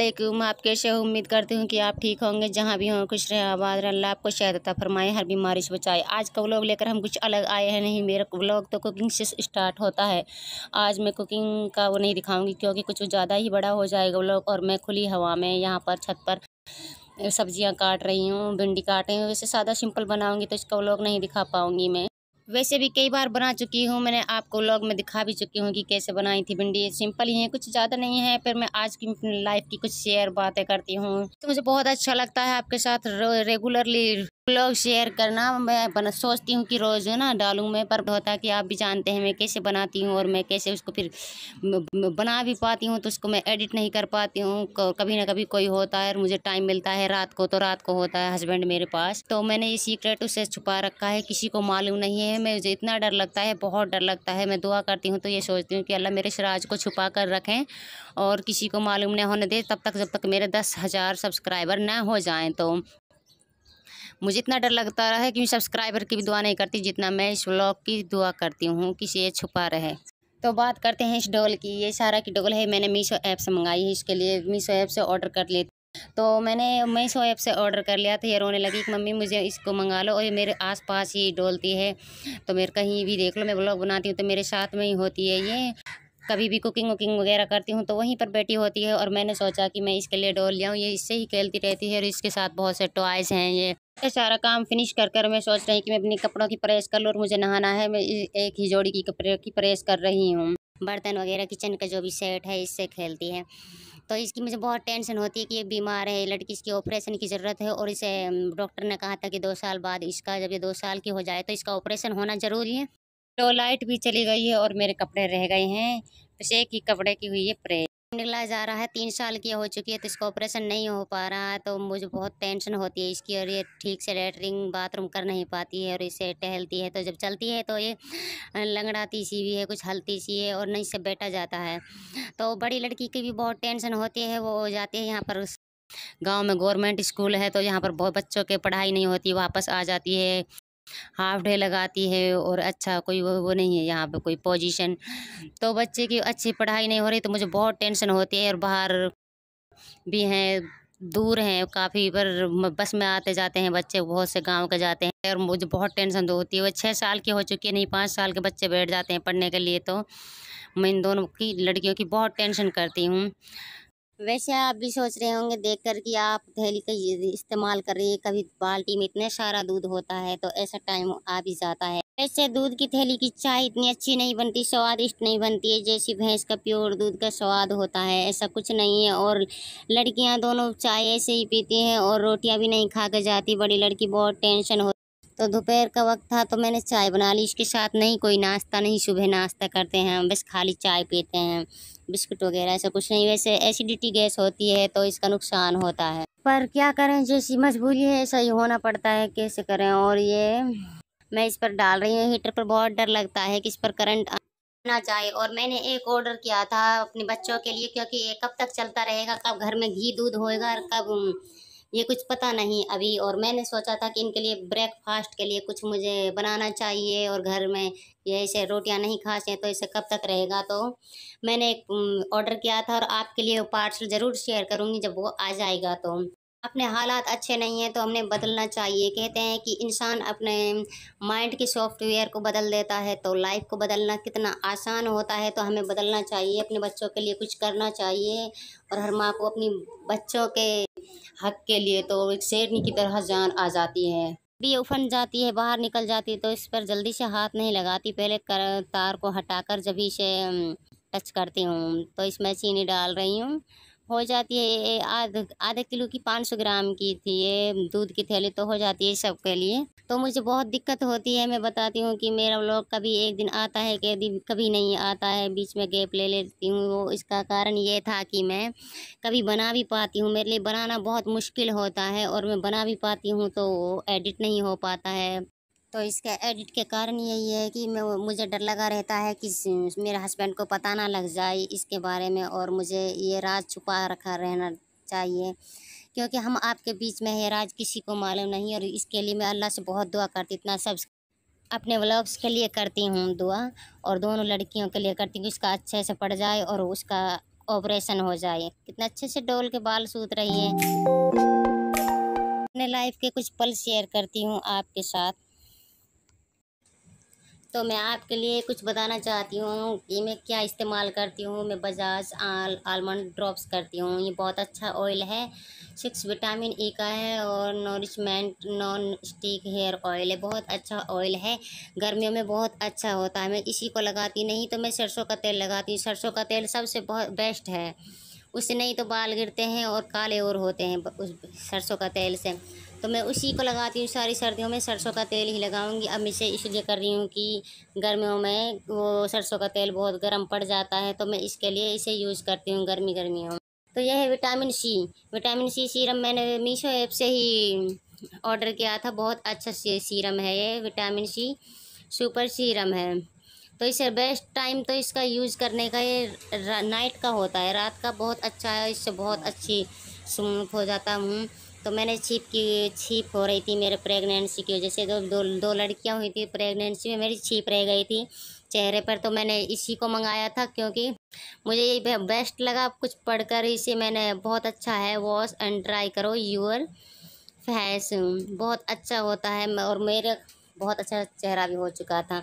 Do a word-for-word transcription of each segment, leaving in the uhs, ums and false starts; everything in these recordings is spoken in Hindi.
अस्सलामुअलैकुम। आप कैसे हो? उम्मीद करती हूँ कि आप ठीक होंगे। जहाँ भी हों खुश रहें, आबाद रहें, अल्लाह आपको सेहत अता फरमाए, हर बीमारी से बचाए। आज का व्लॉग लेकर हम कुछ अलग आए हैं। नहीं, मेरा व्लॉग तो कुकिंग से स्टार्ट होता है। आज मैं कुकिंग का वो नहीं दिखाऊँगी क्योंकि कुछ ज़्यादा ही बड़ा हो जाएगा व्लॉग। और मैं खुली हवा में यहाँ पर छत पर सब्जियाँ काट रही हूँ, भिंडी काट रही हूँ। वैसे सादा सिंपल बनाऊँगी तो इसका व्लॉग नहीं दिखा पाऊँगी मैं। वैसे भी कई बार बना चुकी हूँ, मैंने आपको व्लॉग में दिखा भी चुकी हूँ कि कैसे बनाई थी भिंडी। सिंपल ही है, कुछ ज़्यादा नहीं है। फिर मैं आज की अपनी लाइफ की कुछ शेयर बातें करती हूँ तो मुझे बहुत अच्छा लगता है आपके साथ रेगुलरली व्लॉग शेयर करना। मैं बना सोचती हूँ कि रोज़ ना डालूँ मैं, पर होता है कि आप भी जानते हैं मैं कैसे बनाती हूँ और मैं कैसे उसको फिर बना भी पाती हूँ तो उसको मैं एडिट नहीं कर पाती हूँ। कभी ना कभी कोई होता है और मुझे टाइम मिलता है रात को, तो रात को होता है हस्बैंड मेरे पास। तो मैंने ये सीक्रेट उसे छुपा रखा है, किसी को मालूम नहीं है। मुझे इतना डर लगता है, बहुत डर लगता है। मैं दुआ करती हूँ तो ये सोचती हूँ कि अल्लाह मेरे सिराज को छुपा कर रखें और किसी को मालूम न होने दे तब तक, जब तक मेरे दस हज़ार सब्सक्राइबर ना हो जाएँ। तो मुझे इतना डर लगता रहा है कि मैं सब्सक्राइबर की भी दुआ नहीं करती जितना मैं इस व्लॉग की दुआ करती हूँ कि ये छुपा रहे। तो बात करते हैं इस डोल की। ये सारा की डोल है, मैंने मीशो ऐप से मंगाई है। इसके लिए मीशो ऐप से ऑर्डर कर लेती, तो मैंने मीशो ऐप से ऑर्डर कर लिया था। ये रोने लगी कि मम्मी मुझे इसको मंगा लो। और ये मेरे आसपास ही डोलती है, तो मेरे कहीं भी देख लो। मैं व्लॉग बनाती हूँ तो मेरे साथ में ही होती है ये। कभी भी कुकिंग वुकिंग वगैरह करती हूँ तो वहीं पर बैठी होती है। और मैंने सोचा कि मैं इसके लिए डोल ले आऊँ, ये इससे ही खेलती रहती है। और इसके साथ बहुत से टॉयज़ हैं। ये सारा काम फिनिश कर कर मैं सोच रही हूँ कि मैं अपने कपड़ों की प्रेस कर लूँ और मुझे नहाना है। मैं एक ही जोड़ी की कपड़े की प्रेस कर रही हूँ। बर्तन वगैरह किचन का जो भी सेट है इससे खेलती है। तो इसकी मुझे बहुत टेंशन होती है कि ये बीमार है लड़की, इसकी ऑपरेशन की ज़रूरत है। और इसे डॉक्टर ने कहा था कि दो साल बाद इसका, जब ये दो साल की हो जाए तो इसका ऑपरेशन होना ज़रूरी है। तो लाइट भी चली गई है और मेरे कपड़े रह गए हैं, बस एक ही कपड़े की हुई है प्रेस। निकला जा रहा है, तीन साल की हो चुकी है तो इसका ऑपरेशन नहीं हो पा रहा है। तो मुझे बहुत टेंशन होती है इसकी। और ये ठीक से लेटरिंग बाथरूम कर नहीं पाती है और इसे टहलती है। तो जब चलती है तो ये लंगड़ाती सी भी है, कुछ हल्ती सी है और नहीं से बैठा जाता है। तो बड़ी लड़की की भी बहुत टेंशन होती है। वो हो जाती है यहाँ पर गाँव में गवर्नमेंट स्कूल है तो यहाँ पर बहुत बच्चों के पढ़ाई नहीं होती, वापस आ जाती है, हाफ डे लगाती है। और अच्छा कोई वो, वो नहीं है यहाँ पे कोई पोजीशन, तो बच्चे की अच्छी पढ़ाई नहीं हो रही। तो मुझे बहुत टेंशन होती है। और बाहर भी हैं, दूर हैं काफ़ी, पर बस में आते जाते हैं बच्चे, बहुत से गांव के जाते हैं। और मुझे बहुत टेंशन होती है। वो छः साल की हो चुकी है, नहीं पाँच साल के बच्चे बैठ जाते हैं पढ़ने के लिए। तो मैं इन दोनों की लड़कियों की बहुत टेंशन करती हूँ। वैसे आप भी सोच रहे होंगे देखकर कि आप थैली का इस्तेमाल कर रही है, कभी बाल्टी में इतना सारा दूध होता है तो ऐसा टाइम आ भी जाता है। वैसे दूध की थैली की चाय इतनी अच्छी नहीं बनती, स्वादिष्ट नहीं बनती है जैसी भैंस का प्योर दूध का स्वाद होता है, ऐसा कुछ नहीं है। और लड़कियां दोनों चाय ऐसे ही पीती हैं और रोटियाँ भी नहीं खा के जाती। बड़ी लड़की बहुत टेंशन होती। तो दोपहर का वक्त था तो मैंने चाय बना ली। इसके साथ नहीं कोई नाश्ता, नहीं सुबह नाश्ता करते हैं, बस खाली चाय पीते हैं, बिस्कुट वगैरह ऐसा कुछ नहीं। वैसे एसिडिटी गैस होती है तो इसका नुकसान होता है, पर क्या करें, जैसी मजबूरी है ऐसा ही होना पड़ता है, कैसे करें। और ये मैं इस पर डाल रही हूँ हीटर पर, बहुत डर लगता है कि इस पर करंट ना जाए। और मैंने एक ऑर्डर किया था अपने बच्चों के लिए क्योंकि ये कब तक चलता रहेगा, कब घर में घी दूध होएगा और कब ये कुछ पता नहीं अभी। और मैंने सोचा था कि इनके लिए ब्रेकफास्ट के लिए कुछ मुझे बनाना चाहिए और घर में ये ऐसे रोटियां नहीं खाते हैं तो ऐसे कब तक रहेगा। तो मैंने एक ऑर्डर किया था और आपके लिए पार्सल ज़रूर शेयर करूंगी जब वो आ जाएगा। तो अपने हालात अच्छे नहीं हैं तो हमने बदलना चाहिए। कहते हैं कि इंसान अपने माइंड के सॉफ्टवेयर को बदल देता है, तो लाइफ को बदलना कितना आसान होता है। तो हमें बदलना चाहिए, अपने बच्चों के लिए कुछ करना चाहिए। और हर माँ को अपनी बच्चों के हक के लिए तो एक शेरनी की तरह जान आ जाती है। भी उफन जाती है, बाहर निकल जाती है तो इस पर जल्दी से हाथ नहीं लगाती, पहले कर तार को हटाकर जब इसे टच करती हूँ। तो इसमें चीनी डाल रही हूँ, हो जाती है आधे आधे किलो की, पाँच सौ ग्राम की थी ये दूध की थैली, तो हो जाती है सबके लिए। तो मुझे बहुत दिक्कत होती है। मैं बताती हूँ कि मेरा व्लॉग कभी एक दिन आता है कभी नहीं आता है, बीच में गैप ले लेती हूँ। वो इसका कारण ये था कि मैं कभी बना भी पाती हूँ, मेरे लिए बनाना बहुत मुश्किल होता है। और मैं बना भी पाती हूँ तो एडिट नहीं हो पाता है। तो इसके एडिट के कारण यही है कि मैं मुझे डर लगा रहता है कि मेरे हस्बैंड को पता ना लग जाए इसके बारे में। और मुझे ये राज छुपा रखा रहना चाहिए क्योंकि हम आपके बीच में है, राज किसी को मालूम नहीं। और इसके लिए मैं अल्लाह से बहुत दुआ करती, इतना सब अपने व्लॉग्स के लिए करती हूँ दुआ और दोनों लड़कियों के लिए करती हूँ कि उसका अच्छे से पड़ जाए और उसका ऑपरेशन हो जाए। कितना अच्छे से डोल के बाल सूत रही है। अपने लाइफ के कुछ पल शेयर करती हूँ आपके साथ। तो मैं आपके लिए कुछ बताना चाहती हूँ कि मैं क्या इस्तेमाल करती हूँ। मैं बजाज आल आलमंड ड्रॉप्स करती हूँ। ये बहुत अच्छा ऑयल है, सिक्स विटामिन ई का है और nourishment non stick hair oil है। बहुत अच्छा ऑयल है, गर्मियों में बहुत अच्छा होता है। मैं इसी को लगाती नहीं तो मैं सरसों का तेल लगाती हूँ। सरसों का तेल सबसे बहुत बेस्ट है, उससे नहीं तो बाल गिरते हैं और काले और होते हैं उस सरसों का तेल से। तो मैं उसी को लगाती हूँ, सारी सर्दियों में सरसों का तेल ही लगाऊंगी। अब मैं इसे इसलिए कर रही हूँ कि गर्मियों में वो सरसों का तेल बहुत गर्म पड़ जाता है, तो मैं इसके लिए इसे यूज़ करती हूँ गर्मी गर्मियों। तो यह है vitamin C vitamin C serum. मैंने मीशो ऐप से ही ऑर्डर किया था। बहुत अच्छा सीरम है ये, विटामिन सी सुपर सीरम है। तो इसे बेस्ट टाइम तो इसका यूज़ करने का ये नाइट का होता है, रात का। बहुत अच्छा है, इससे बहुत अच्छी स्मूथ हो जाता हूँ। तो मैंने छीप की छीप हो रही थी मेरे प्रेगनेंसी की वजह से। दो दो, दो लड़कियाँ हुई थी प्रेगनेंसी में, मेरी छीप रह गई थी चेहरे पर। तो मैंने इसी को मंगाया था क्योंकि मुझे ये बेस्ट लगा कुछ पढ़कर। इसे मैंने बहुत अच्छा है, वॉश एंड ड्राई करो यूर फेस, बहुत अच्छा होता है। और मेरे बहुत अच्छा चेहरा भी हो चुका था।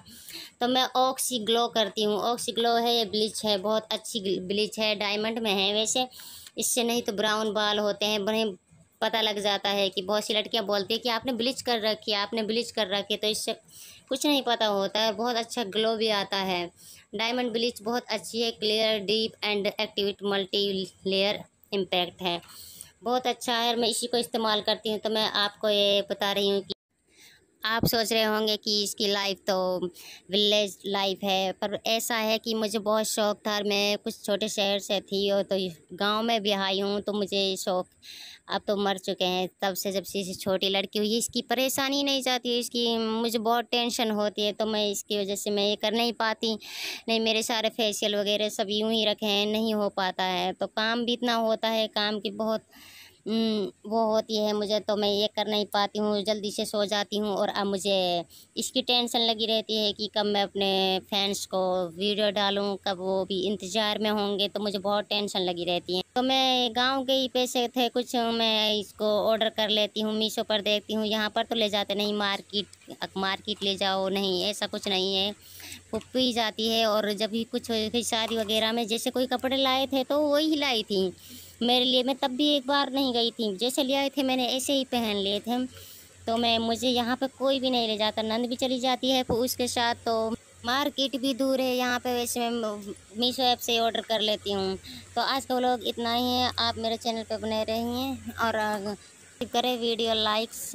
तो मैं ऑक्सी ग्लो करती हूँ। ऑक्सी ग्लो है, ये ब्लीच है, बहुत अच्छी ब्लीच है, डायमंड में है वैसे। इससे नहीं तो ब्राउन बाल होते हैं, बड़े पता लग जाता है। कि बहुत सी लड़कियाँ बोलती है कि आपने ब्लीच कर रखी है, आपने ब्लीच कर रखी है, तो इससे कुछ नहीं पता होता है। बहुत अच्छा ग्लो भी आता है। डायमंड ब्लीच बहुत अच्छी है, clear deep and activate multi layer impact है, बहुत अच्छा है। और मैं इसी को इस्तेमाल करती हूँ। तो मैं आपको ये बता रही हूँ कि आप सोच रहे होंगे कि इसकी लाइफ तो विलेज लाइफ है, पर ऐसा है कि मुझे बहुत शौक़ था। मैं कुछ छोटे शहर से थी और तो गांव में भी आई हूँ, तो मुझे शौक़ अब तो मर चुके हैं। तब से जब से छोटी लड़की हुई इसकी परेशानी नहीं जाती, इसकी मुझे बहुत टेंशन होती है। तो मैं इसकी वजह से मैं ये कर नहीं पाती, नहीं मेरे सारे फेशियल वगैरह सब यूँ ही रखे हैं, नहीं हो पाता है। तो काम भी इतना होता है, काम की बहुत वो होती है मुझे, तो मैं ये कर नहीं पाती हूँ, जल्दी से सो जाती हूँ। और अब मुझे इसकी टेंशन लगी रहती है कि कब मैं अपने फैंस को वीडियो डालूँ, कब वो भी इंतज़ार में होंगे। तो मुझे बहुत टेंशन लगी रहती है। तो मैं गांव के ही पैसे थे कुछ, मैं इसको ऑर्डर कर लेती हूँ, मीशो पर देखती हूँ। यहाँ पर तो ले जाते नहीं, मार्केट मार्केट ले जाओ नहीं, ऐसा कुछ नहीं है। पुप्पी जाती है। और जब भी कुछ शादी वगैरह में जैसे कोई कपड़े लाए थे तो वही लाई थी मेरे लिए। मैं तब भी एक बार नहीं गई थी, जैसे ले आए थे मैंने ऐसे ही पहन लिए थे। तो मैं मुझे यहाँ पे कोई भी नहीं ले जाता, नंद भी चली जाती है उसके साथ। तो मार्केट भी दूर है यहाँ पे, वैसे मैं मीशो ऐप से ऑर्डर कर लेती हूँ। तो आज का व्लॉग इतना ही है। आप मेरे चैनल पे बने रहिए और करें वीडियो लाइक।